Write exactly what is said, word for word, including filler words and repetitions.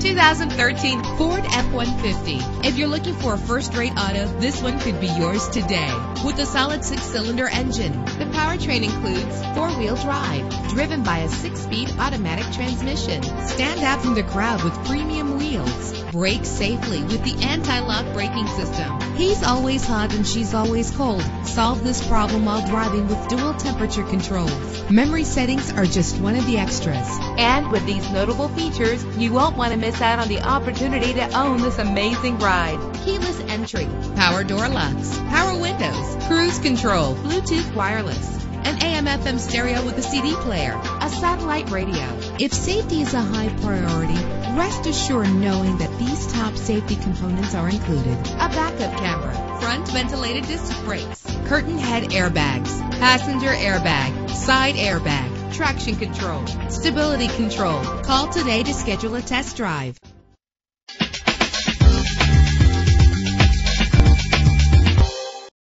two thousand thirteen Ford F one fifty. If you're looking for a first-rate auto, this one could be yours today. With a solid six-cylinder engine, the powertrain includes four-wheel drive, driven by a six-speed automatic transmission. Stand out from the crowd with premium wheels. Brake safely with the anti-lock braking system. He's always hot and she's always cold. Solve this problem while driving with dual temperature controls. Memory settings are just one of the extras. And with these notable features, you won't want to miss out on the opportunity to own this amazing ride. Keyless entry, power door locks, power windows, cruise control, Bluetooth wireless, an A M F M stereo with a C D player, a satellite radio. If safety is a high priority, rest assured knowing that these top safety components are included. A backup camera, front ventilated disc brakes, curtain head airbags, passenger airbag, side airbag, traction control, stability control. Call today to schedule a test drive.